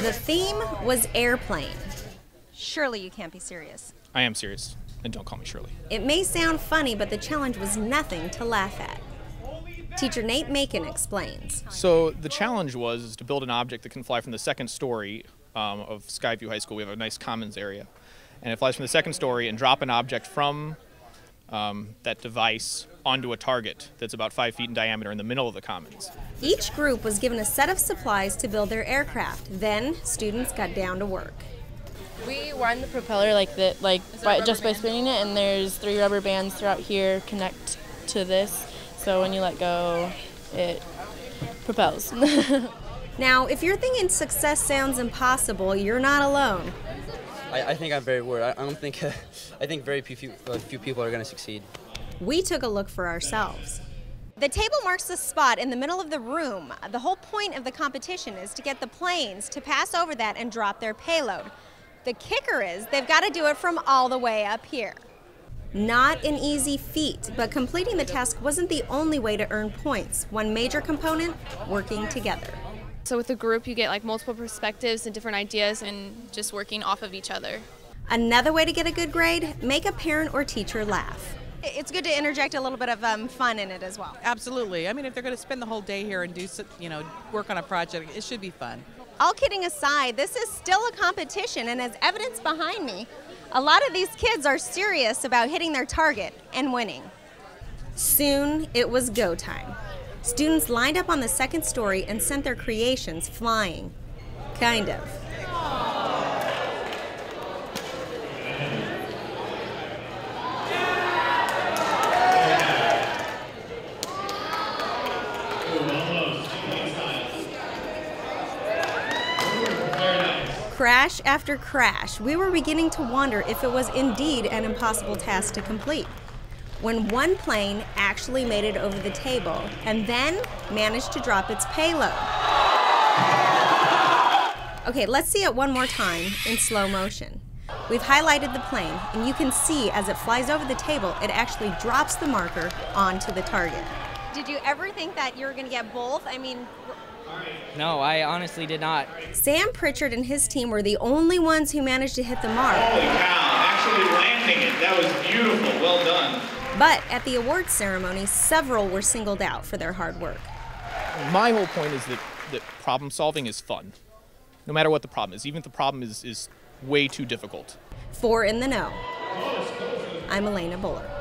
The theme was airplane. Surely you can't be serious. I am serious, and don't call me Shirley. It may sound funny, but the challenge was nothing to laugh at. Teacher Nate Macon explains. So the challenge was to build an object that can fly from the second story of Skyview High School. We have a nice commons area. And it flies from the second story and drop an object from that device onto a target that's about 5 feet in diameter in the middle of the commons. Each group was given a set of supplies to build their aircraft. Then students got down to work. We wind the propeller just by spinning it, and there's 3 rubber bands throughout here connect to this. So when you let go, it propels. Now, if you're thinking success sounds impossible, you're not alone. I think I'm very worried. I think very few people are going to succeed. We took a look for ourselves. The table marks the spot in the middle of the room. The whole point of the competition is to get the planes to pass over that and drop their payload. The kicker is they've got to do it from all the way up here. Not an easy feat, but completing the task wasn't the only way to earn points. One major component, working together. So with a group, you get like multiple perspectives and different ideas and just working off of each other. Another way to get a good grade, make a parent or teacher laugh. It's good to interject a little bit of fun in it as well. Absolutely. I mean, if they're going to spend the whole day here and do, you know, work on a project, it should be fun. All kidding aside, this is still a competition, and as evidence behind me, a lot of these kids are serious about hitting their target and winning. Soon, it was go time. Students lined up on the second story and sent their creations flying. Kind of. Crash after crash, we were beginning to wonder if it was indeed an impossible task to complete. When one plane actually made it over the table and then managed to drop its payload. Okay, let's see it one more time in slow motion. We've highlighted the plane, and you can see as it flies over the table, it actually drops the marker onto the target. Did you ever think that you were going to get both? I mean, no, I honestly did not. Sam Pritchard and his team were the only ones who managed to hit the mark. Holy cow, actually landing it. That was beautiful. Well done. But at the awards ceremony, several were singled out for their hard work. My whole point is that problem solving is fun, no matter what the problem is, even if the problem is way too difficult. For In the Know, I'm Elena Buller.